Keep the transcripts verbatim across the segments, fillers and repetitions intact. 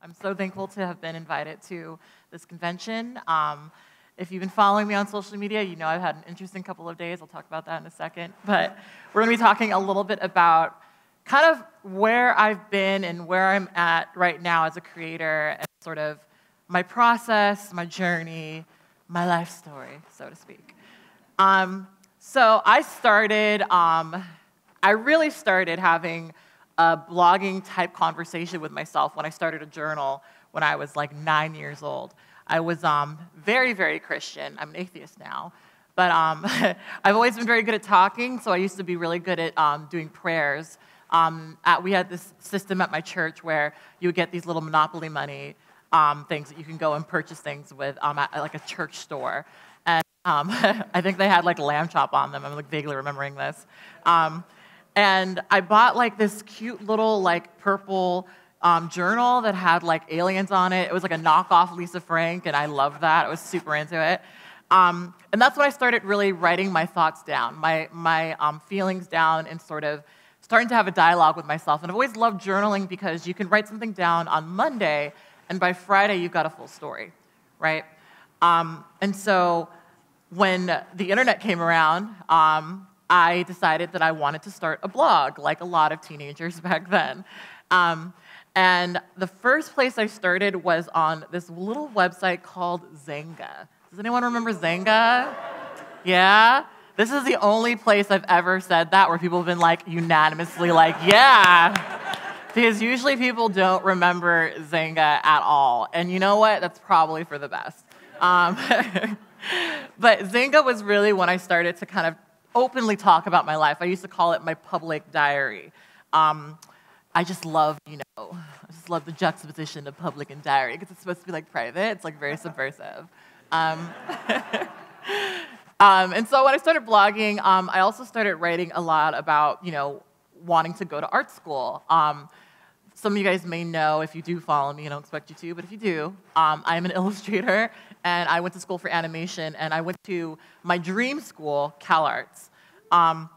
I'm so thankful to have been invited to this convention. Um, if you've been following me on social media, you know I've had an interesting couple of days. I'll talk about that in a second. But we're going to be talking a little bit about kind of where I've been and where I'm at right now as a creator, and sort of my process, my journey, my life story, so to speak. Um, so I started, um, I really started having a blogging type conversation with myself when I started a journal when I was like nine years old. I was um, very, very Christian. I'm an atheist now. But um, I've always been very good at talking, so I used to be really good at um, doing prayers. Um, at, we had this system at my church where you would get these little Monopoly money um, things that you can go and purchase things with um, at, at like a church store. And um, I think they had like lamb chop on them. I'm like vaguely remembering this. Um, And I bought like this cute little like purple um, journal that had like aliens on it. It was like a knockoff Lisa Frank, and I loved that. I was super into it. Um, and that's when I started really writing my thoughts down, my, my um, feelings down, and sort of starting to have a dialogue with myself. And I've always loved journaling because you can write something down on Monday, and by Friday you've got a full story, right? Um, and so when the internet came around, um, I decided that I wanted to start a blog, like a lot of teenagers back then. Um, and the first place I started was on this little website called Zanga. Does anyone remember Zanga? Yeah? This is the only place I've ever said that where people have been like unanimously like, yeah. Because usually people don't remember Zanga at all. And you know what? That's probably for the best. Um, but Zanga was really when I started to kind of openly talk about my life. I used to call it my public diary. Um, I just love, you know, I just love the juxtaposition of public and diary because it's supposed to be like private. It's like very subversive. Um, um, and so when I started blogging, um, I also started writing a lot about, you know, wanting to go to art school. Um, some of you guys may know, if you do follow me, I don't expect you to, but if you do, um, I'm an illustrator. And I went to school for animation, and I went to my dream school, CalArts. Um,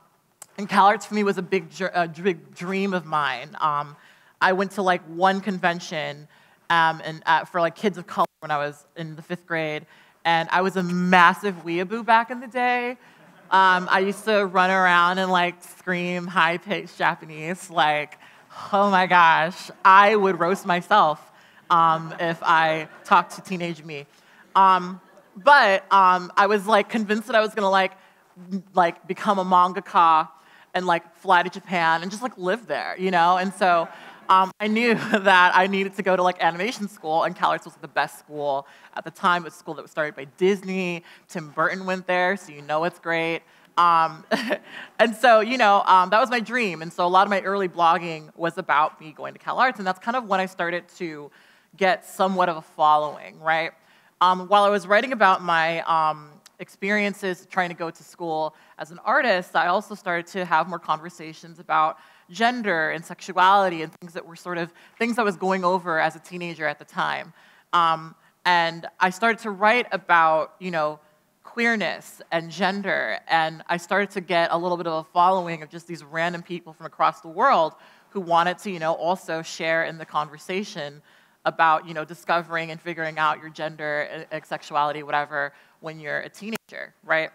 and CalArts for me was a big, a big dream of mine. Um, I went to like one convention um, and uh, for like kids of color when I was in the fifth grade, and I was a massive weeaboo back in the day. Um, I used to run around and like scream high-pitched Japanese, like, oh my gosh, I would roast myself um, if I talked to teenage me. Um, but um, I was like convinced that I was gonna like like become a mangaka and like fly to Japan and just like live there, you know. And so um, I knew that I needed to go to like animation school, and CalArts was like the best school at the time. It was a school that was started by Disney. Tim Burton went there, so you know it's great. Um, and so you know um, that was my dream. And so a lot of my early blogging was about me going to CalArts, and that's kind of when I started to get somewhat of a following, right? Um, while I was writing about my um, experiences trying to go to school as an artist, I also started to have more conversations about gender and sexuality and things that were sort of things I was going over as a teenager at the time. Um, and I started to write about, you know, queerness and gender, and I started to get a little bit of a following of just these random people from across the world who wanted to, you know, also share in the conversation about, you know, discovering and figuring out your gender, sexuality, whatever, when you're a teenager, right?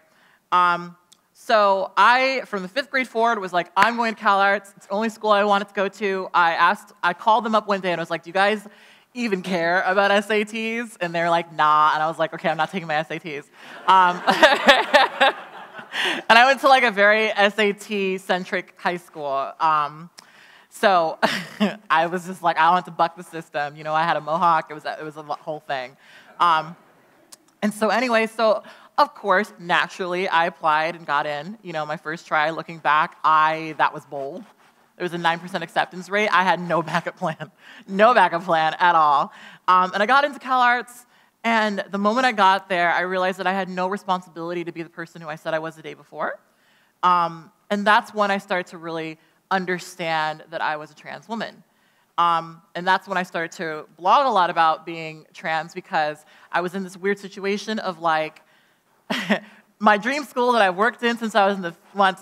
Um, so I, from the fifth grade forward, was like, I'm going to CalArts. It's the only school I wanted to go to. I asked, I called them up one day and I was like, do you guys even care about S A Ts? And they're like, nah. And I was like, okay, I'm not taking my S A Ts. Um, and I went to like a very S A T-centric high school. Um, So I was just like, I want to buck the system. You know, I had a mohawk. It was a, it was a whole thing. Um, and so anyway, so of course, naturally, I applied and got in. You know, my first try, looking back, I that was bold. There was a nine percent acceptance rate. I had no backup plan, no backup plan at all. Um, and I got into CalArts. And the moment I got there, I realized that I had no responsibility to be the person who I said I was the day before. Um, and that's when I started to really understand that I was a trans woman. Um, and that's when I started to blog a lot about being trans, because I was in this weird situation of like, my dream school that I've worked in since I was in the,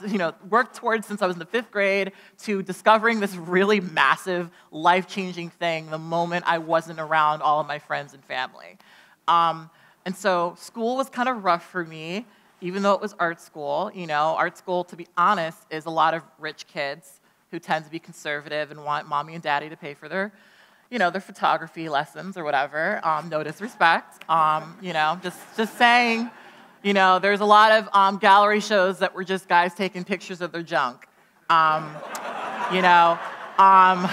you know, worked towards since I was in the fifth grade, to discovering this really massive, life-changing thing the moment I wasn't around all of my friends and family. Um, and so school was kind of rough for me, even though it was art school. You know, art school, to be honest, is a lot of rich kids who tend to be conservative and want mommy and daddy to pay for their, you know, their photography lessons or whatever. Um, no disrespect. Um, you know, just, just saying. You know, there's a lot of um, gallery shows that were just guys taking pictures of their junk. Um, you know, um,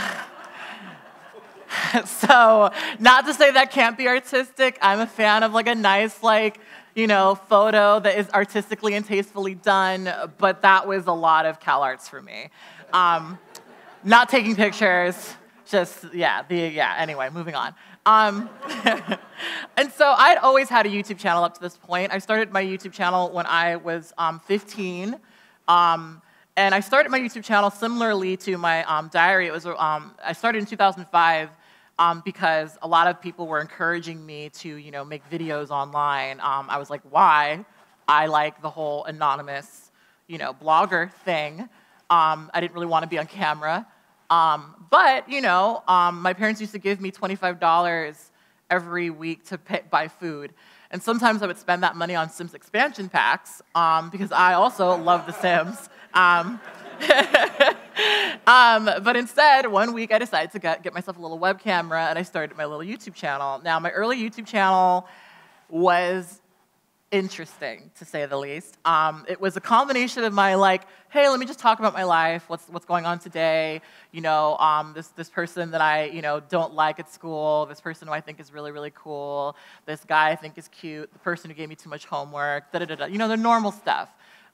so not to say that can't be artistic. I'm a fan of like a nice, like, you know, photo that is artistically and tastefully done, but that was a lot of CalArts for me. Um, not taking pictures, just, yeah, the, yeah, anyway, moving on. Um, and so I'd always had a YouTube channel up to this point. I started my YouTube channel when I was um, fifteen. Um, and I started my YouTube channel similarly to my um, diary. It was, um, I started in two thousand five um, because a lot of people were encouraging me to, you know, make videos online. Um, I was like, why? I like the whole anonymous, you know, blogger thing. Um, I didn't really want to be on camera. Um, but, you know, um, my parents used to give me twenty-five dollars every week to pay, buy food. And sometimes I would spend that money on Sims expansion packs, um, because I also love The Sims. Um, um, but instead, one week I decided to get, get myself a little web camera, and I started my little YouTube channel. Now, my early YouTube channel was interesting, to say the least. Um, it was a combination of my like, hey, let me just talk about my life, what's what's going on today, you know, um, this this person that I you know don't like at school, this person who I think is really really cool, this guy I think is cute, the person who gave me too much homework, da da da da, you know, the normal stuff.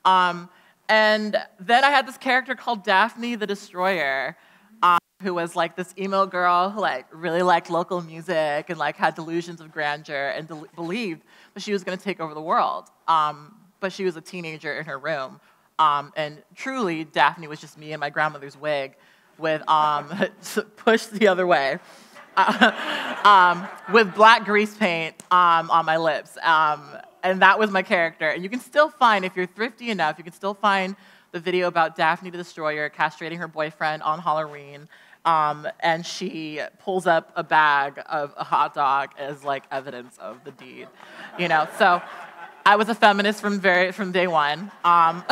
Um, and then I had this character called Daphne the Destroyer, um, who was like this emo girl who like really liked local music and like had delusions of grandeur and del believed that she was going to take over the world. Um, but she was a teenager in her room, um, and truly Daphne was just me in my grandmother's wig, with um, pushed the other way, uh, um, with black grease paint um, on my lips, um, and that was my character. And you can still find, if you're thrifty enough, you can still find the video about Daphne the Destroyer castrating her boyfriend on Halloween. Um, and she pulls up a bag of a hot dog as like evidence of the deed, you know. So I was a feminist from very from day one, um,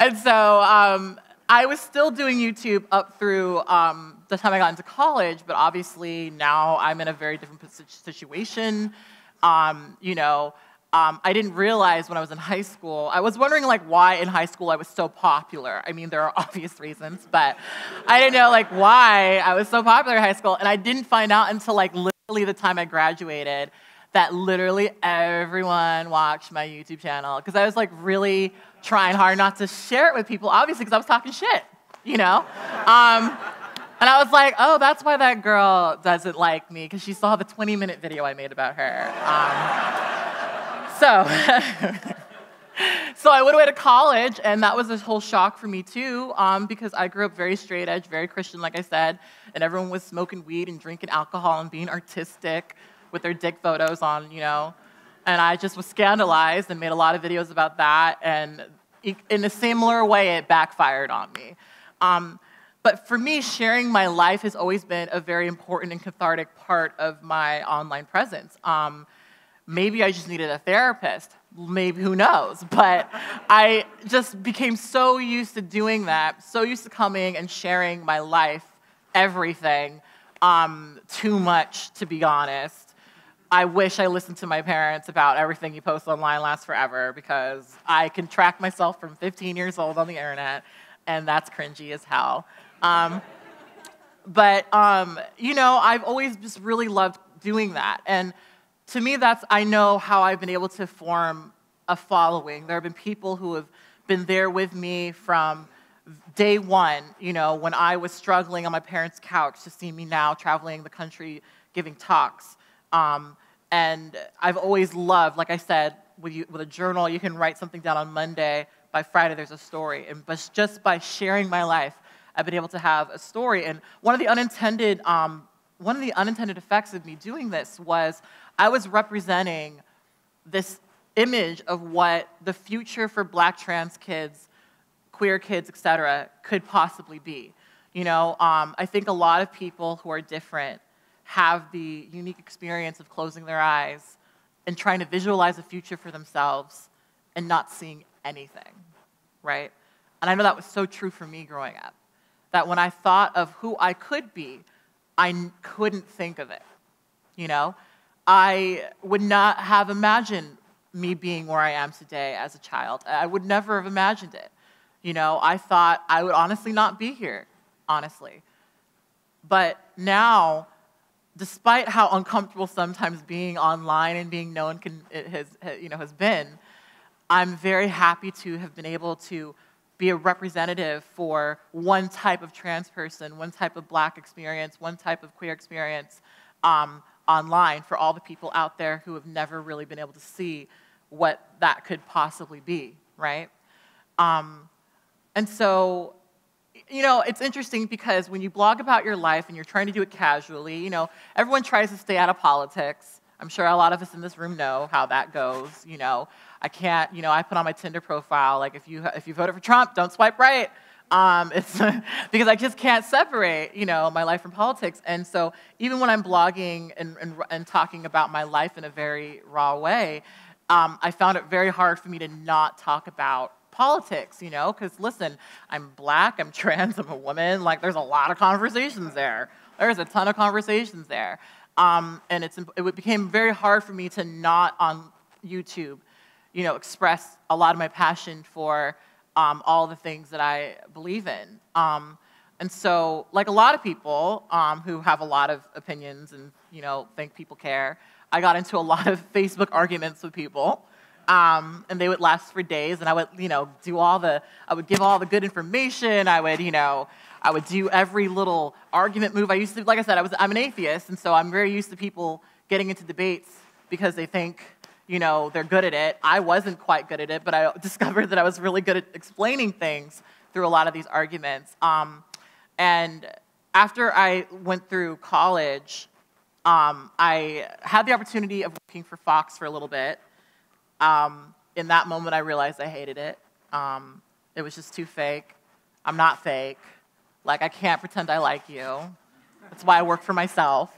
and so um, I was still doing YouTube up through um, the time I got into college. But obviously now I'm in a very different situation, um, you know. Um, I didn't realize when I was in high school, I was wondering like why in high school I was so popular. I mean, there are obvious reasons, but I didn't know like why I was so popular in high school. And I didn't find out until like literally the time I graduated that literally everyone watched my YouTube channel. Because I was like really trying hard not to share it with people, obviously, because I was talking shit, you know? Um, and I was like, oh, that's why that girl doesn't like me, because she saw the twenty minute video I made about her. Um, So, so I went away to college, and that was a whole shock for me too, um, because I grew up very straight edge, very Christian, like I said, and everyone was smoking weed and drinking alcohol and being artistic with their dick photos on, you know, and I just was scandalized and made a lot of videos about that, and in a similar way, it backfired on me. Um, but for me, sharing my life has always been a very important and cathartic part of my online presence. Um, Maybe I just needed a therapist. Maybe, who knows? But I just became so used to doing that, so used to coming and sharing my life, everything, um, too much, to be honest. I wish I listened to my parents about everything you post online lasts forever, because I can track myself from fifteen years old on the internet, and that's cringy as hell. Um, but, um, you know, I've always just really loved doing that. And to me, that's, I know how I've been able to form a following. There have been people who have been there with me from day one, you know, when I was struggling on my parents' couch, to see me now traveling the country giving talks. Um, and I've always loved, like I said, with, you, with a journal, you can write something down on Monday. By Friday, there's a story. And but just by sharing my life, I've been able to have a story. And one of the unintended, um, one of the unintended effects of me doing this was I was representing this image of what the future for black trans kids, queer kids, et cetera, could possibly be. You know, um, I think a lot of people who are different have the unique experience of closing their eyes and trying to visualize a future for themselves and not seeing anything, right? And I know that was so true for me growing up, that when I thought of who I could be, I couldn't think of it, you know? I would not have imagined me being where I am today as a child. I would never have imagined it. You know, I thought I would honestly not be here, honestly. But now, despite how uncomfortable sometimes being online and being known can, it has, you know, has been, I'm very happy to have been able to be a representative for one type of trans person, one type of black experience, one type of queer experience um, online for all the people out there who have never really been able to see what that could possibly be, right? Um, and so, you know, it's interesting because when you blog about your life and you're trying to do it casually, you know, everyone tries to stay out of politics. I'm sure a lot of us in this room know how that goes, you know. I can't, you know, I put on my Tinder profile, like, if you, if you voted for Trump, don't swipe right. Um, it's because I just can't separate, you know, my life from politics. And so even when I'm blogging and, and, and talking about my life in a very raw way, um, I found it very hard for me to not talk about politics, you know, because listen, I'm black, I'm trans, I'm a woman, like there's a lot of conversations there. There's a ton of conversations there. Um, and it's, it became very hard for me to not on YouTube, you know, express a lot of my passion for um, all the things that I believe in. Um, and so, like a lot of people um, who have a lot of opinions and, you know, think people care, I got into a lot of Facebook arguments with people. Um, and they would last for days, and I would, you know, do all the, I would give all the good information, I would, you know, I would do every little argument move. I used to, like I said, I was, I'm an atheist, and so I'm very used to people getting into debates because they think, you know, they're good at it. I wasn't quite good at it, but I discovered that I was really good at explaining things through a lot of these arguments. Um, and after I went through college, um, I had the opportunity of working for Fox for a little bit. Um, in that moment, I realized I hated it. Um, it was just too fake. I'm not fake. Like, I can't pretend I like you. That's why I work for myself.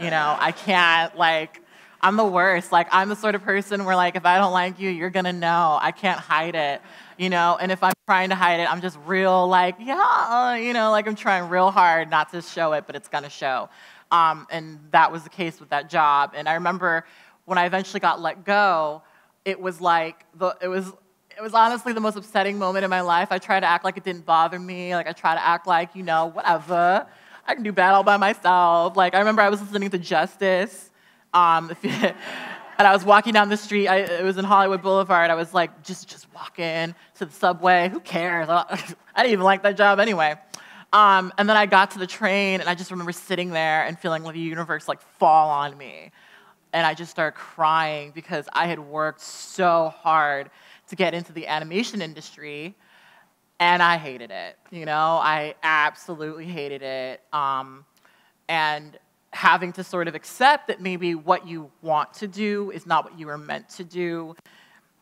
You know, I can't, like, I'm the worst. Like, I'm the sort of person where, like, if I don't like you, you're gonna know. I can't hide it, you know? And if I'm trying to hide it, I'm just real, like, yeah, you know, like, I'm trying real hard not to show it, but it's gonna show. Um, and that was the case with that job. And I remember when I eventually got let go, it was like, the, it was it was honestly the most upsetting moment in my life. I tried to act like it didn't bother me. Like, I tried to act like, you know, whatever. I can do bad all by myself. Like, I remember I was listening to Justice, um, and I was walking down the street. I, it was in Hollywood Boulevard. I was like, just, just walking to the subway. Who cares? I didn't even like that job anyway. Um, and then I got to the train, and I just remember sitting there and feeling like the universe, like, fall on me. And I just started crying because I had worked so hard to get into the animation industry, and I hated it. You know, I absolutely hated it. Um, and having to sort of accept that maybe what you want to do is not what you were meant to do,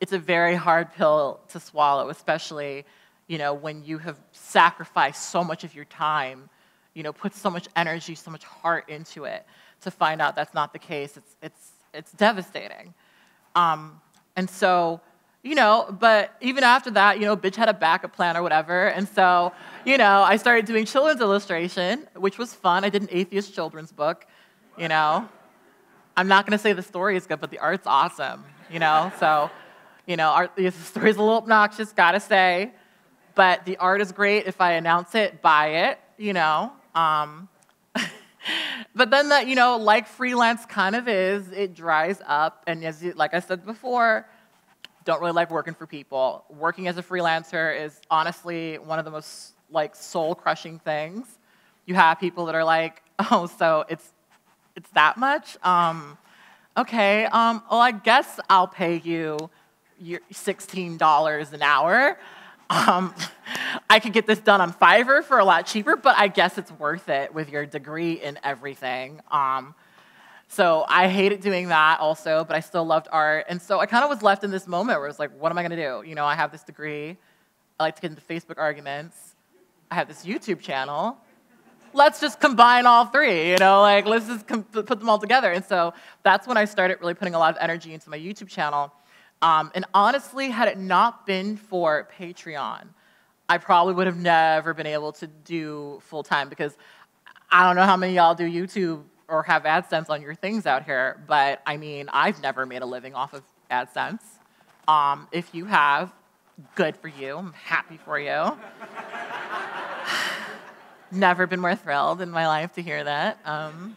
it's a very hard pill to swallow, especially, you know, when you have sacrificed so much of your time, you know, put so much energy, so much heart into it. To find out that's not the case, it's, it's, it's devastating. Um, and so, you know, but even after that, you know, bitch had a backup plan or whatever. And so, you know, I started doing children's illustration, which was fun. I did an atheist children's book, you know. I'm not gonna say the story is good, but the art's awesome, you know. So, you know, art, the story's a little obnoxious, gotta say. But the art is great. If I announce it, buy it, you know. Um, But then that, you know, like freelance kind of is, it dries up. And as you, like I said before, don't really like working for people. Working as a freelancer is honestly one of the most, like, soul-crushing things. You have people that are like, oh, so it's, it's that much? Um, okay, um, well, I guess I'll pay you your sixteen dollars an hour. Um, I could get this done on Fiverr for a lot cheaper, but I guess it's worth it with your degree in everything. Um, So I hated doing that also, but I still loved art. And so I kind of was left in this moment where I was like, what am I going to do? You know, I have this degree. I like to get into Facebook arguments. I have this YouTube channel. Let's just combine all three, you know, like let's just put them all together. And so that's when I started really putting a lot of energy into my YouTube channel. Um, and honestly, had it not been for Patreon, I probably would have never been able to do full-time, because I don't know how many of y'all do YouTube or have AdSense on your things out here, but I mean, I've never made a living off of AdSense. Um, if you have, good for you. I'm happy for you. Never been more thrilled in my life to hear that. Um,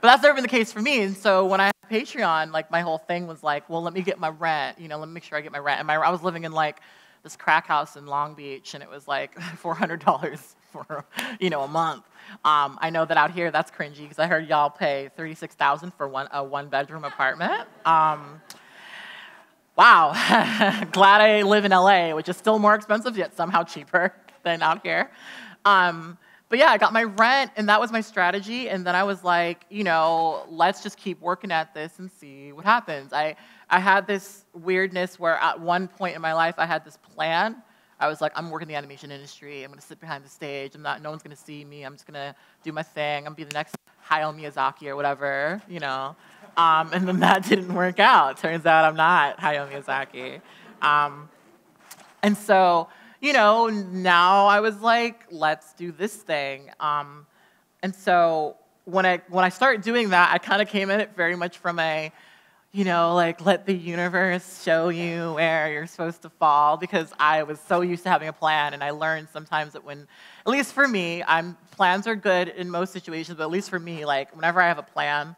but that's never been the case for me. And so when I had Patreon, like my whole thing was like, well, let me get my rent. You know, let me make sure I get my rent. And my, I was living in like this crack house in Long Beach, and it was like four hundred dollars for, you know, a month. Um, I know that out here that's cringy, because I heard y'all pay thirty-six thousand dollars for one, a one-bedroom apartment. Um, wow. Glad I live in L A, which is still more expensive, yet somehow cheaper than out here. Um, but yeah, I got my rent, and that was my strategy. And then I was like, you know, let's just keep working at this and see what happens. I, I had this weirdness where at one point in my life, I had this plan. I was like, I'm working in the animation industry. I'm going to sit behind the stage. I'm not, no one's going to see me. I'm just going to do my thing. I'm going to be the next Hayao Miyazaki or whatever, you know. Um, and then that didn't work out. Turns out I'm not Hayao Miyazaki. Um, and so... you know, now I was like, let's do this thing. Um, and so when I, when I started doing that, I kind of came at it very much from a, you know, like, let the universe show you where you're supposed to fall, because I was so used to having a plan. And I learned sometimes that when, at least for me, I'm, plans are good in most situations, but at least for me, like, whenever I have a plan,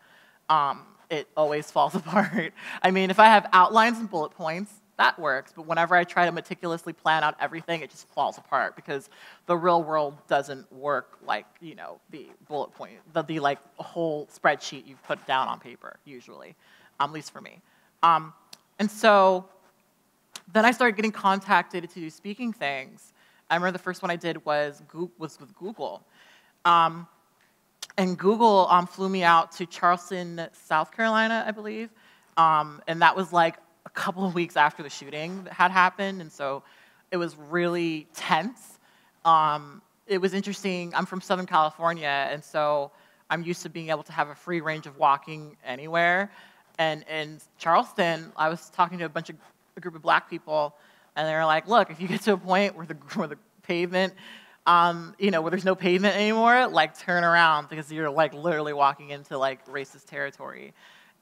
um, it always falls apart. I mean, if I have outlines and bullet points, that works, but whenever I try to meticulously plan out everything, it just falls apart, because the real world doesn't work like, you know, the bullet point, the, the like whole spreadsheet you've put down on paper, usually, um, at least for me. Um, and so then I started getting contacted to do speaking things. I remember the first one I did was, was with Google. Um, and Google um, flew me out to Charleston, South Carolina, I believe, um, and that was like a couple of weeks after the shooting that had happened, and so it was really tense. Um, it was interesting. I'm from Southern California, and so I'm used to being able to have a free range of walking anywhere. And in Charleston, I was talking to a bunch of a group of black people, and they were like, "Look, if you get to a point where the where the pavement, um, you know, where there's no pavement anymore, like turn around, because you're like literally walking into like racist territory."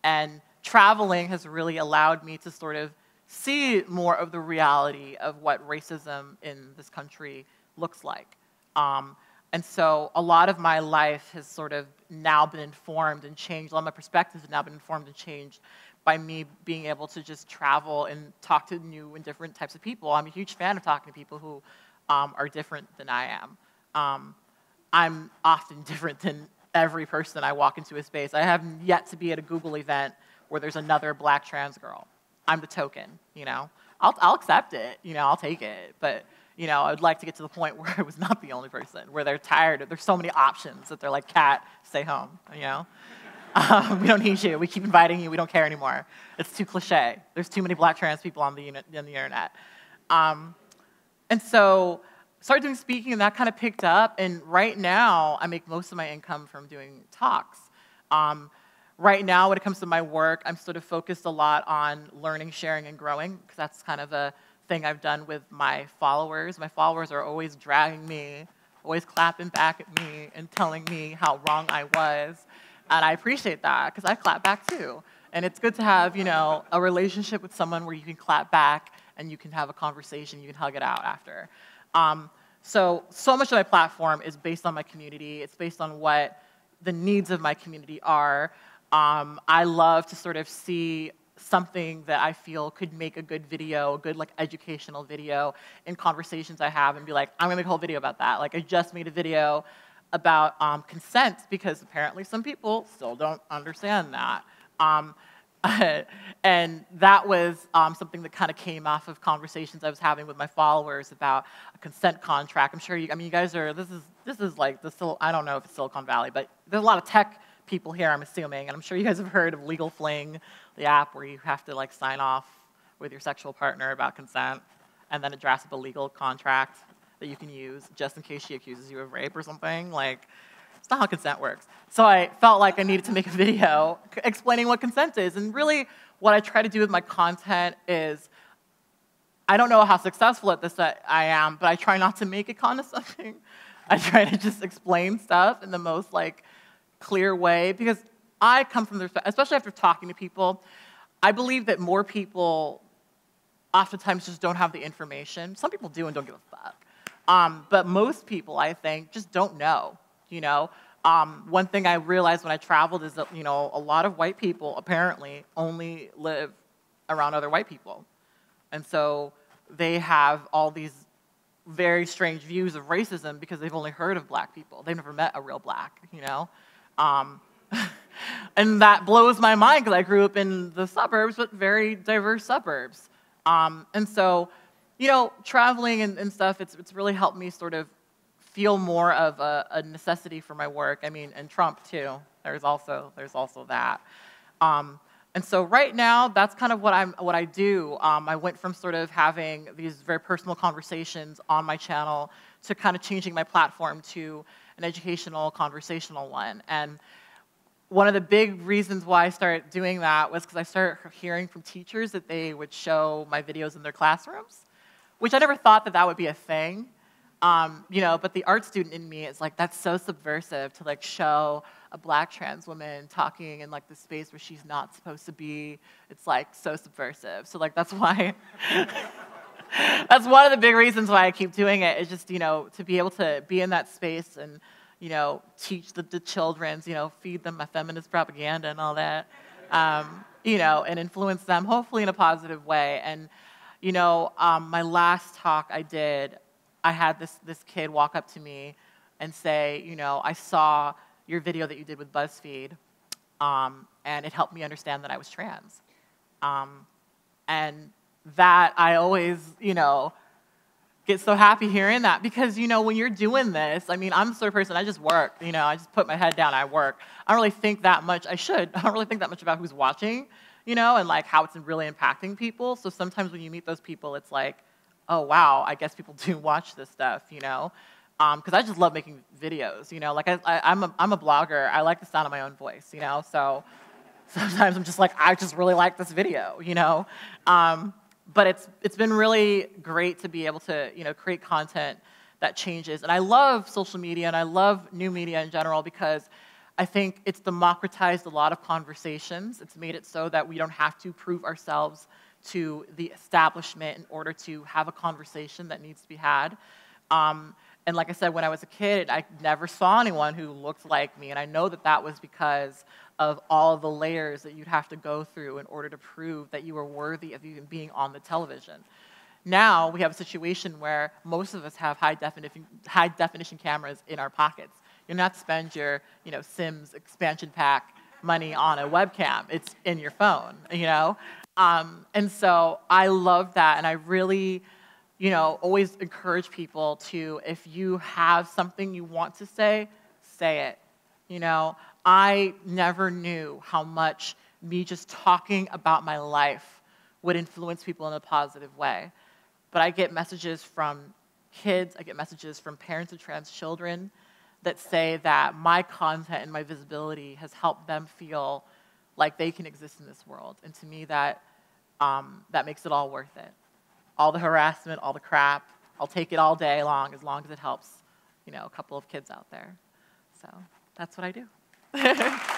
And traveling has really allowed me to sort of see more of the reality of what racism in this country looks like. Um, and so a lot of my life has sort of now been informed and changed. A lot of my perspectives have now been informed and changed by me being able to just travel and talk to new and different types of people. I'm a huge fan of talking to people who um, are different than I am. Um, I'm often different than every person I walk into a space. I have yet to be at a Google event where there's another black trans girl. I'm the token, you know? I'll, I'll accept it, you know, I'll take it. But, you know, I would like to get to the point where I was not the only person, where they're tired of, there's so many options that they're like, "Cat, stay home," you know? Um, we don't need you, we keep inviting you, we don't care anymore. It's too cliche. There's too many black trans people on the, on the internet. Um, and so, started doing speaking, and that kind of picked up. And right now, I make most of my income from doing talks. Um, Right now, when it comes to my work, I'm sort of focused a lot on learning, sharing, and growing, because that's kind of a thing I've done with my followers. My followers are always dragging me, always clapping back at me and telling me how wrong I was. And I appreciate that, because I clap back too. And it's good to have, you know, a relationship with someone where you can clap back and you can have a conversation, you can hug it out after. Um, so, so much of my platform is based on my community. It's based on what the needs of my community are. Um, I love to sort of see something that I feel could make a good video, a good like educational video, in conversations I have, and be like, I'm gonna make a whole video about that. Like, I just made a video about um, consent, because apparently some people still don't understand that. Um, and that was um, something that kind of came off of conversations I was having with my followers about a consent contract. I'm sure you, I mean, you guys are, this is, this is like, the, I don't know if it's Silicon Valley, but there's a lot of tech people here, I'm assuming, and I'm sure you guys have heard of Legal Fling, the app where you have to like sign off with your sexual partner about consent, and then draft up a legal contract that you can use just in case she accuses you of rape or something. Like, it's not how consent works. So I felt like I needed to make a video explaining what consent is. And really, what I try to do with my content is, I don't know how successful at this I am, but I try not to make it condescending. I try to just explain stuff in the most like clear way, because I come from the respect, especially after talking to people, I believe that more people oftentimes just don't have the information. Some people do and don't give a fuck. Um, but most people, I think, just don't know, you know? Um, one thing I realized when I traveled is that, you know, a lot of white people apparently only live around other white people. And so they have all these very strange views of racism because they've only heard of black people. They've never met a real black, you know? Um, and that blows my mind because I grew up in the suburbs, but very diverse suburbs. Um, and so, you know, traveling and, and stuff, it's, it's really helped me sort of feel more of a, a necessity for my work. I mean, and Trump too, there's also, there's also that. Um, And so right now, that's kind of what, I'm, what I do. Um, I went from sort of having these very personal conversations on my channel to kind of changing my platform to an educational, conversational one. And one of the big reasons why I started doing that was because I started hearing from teachers that they would show my videos in their classrooms, which I never thought that that would be a thing. Um, you know, but the art student in me is like, that's so subversive to like show a black trans woman talking in like the space where she's not supposed to be. It's like so subversive. So like that's why, that's one of the big reasons why I keep doing it, is just, you know, to be able to be in that space and, you know, teach the, the children, you know, feed them my feminist propaganda and all that, um, you know, and influence them hopefully in a positive way. And, you know, um, my last talk I did, I had this, this kid walk up to me and say, you know, I saw your video that you did with BuzzFeed, um, and it helped me understand that I was trans. Um, and that I always, you know, get so happy hearing that, because, you know, when you're doing this, I mean, I'm the sort of person, I just work, you know, I just put my head down, I work. I don't really think that much, I should, I don't really think that much about who's watching, you know, and like how it's really impacting people. So sometimes when you meet those people, it's like, oh, wow, I guess people do watch this stuff, you know? Because um, I just love making videos, you know? Like, I, I, I'm, a, I'm a blogger. I like the sound of my own voice, you know? So sometimes I'm just like, I just really like this video, you know? Um, but it's, it's been really great to be able to, you know, create content that changes. And I love social media, and I love new media in general, because I think it's democratized a lot of conversations. It's made it so that we don't have to prove ourselves to the establishment in order to have a conversation that needs to be had. Um, and like I said, when I was a kid, I never saw anyone who looked like me, and I know that that was because of all of the layers that you'd have to go through in order to prove that you were worthy of even being on the television. Now we have a situation where most of us have high definition, high definition cameras in our pockets. You're not spend your, you know, Sims expansion pack money on a webcam. It's in your phone, you know? Um, and so I love that, and I really, you know, always encourage people to, if you have something you want to say, say it, you know. I never knew how much me just talking about my life would influence people in a positive way. But I get messages from kids, I get messages from parents of trans children that say that my content and my visibility has helped them feel like they can exist in this world. And to me, that, um, that makes it all worth it. All the harassment, all the crap, I'll take it all day long, as long as it helps, you know, a couple of kids out there. So that's what I do.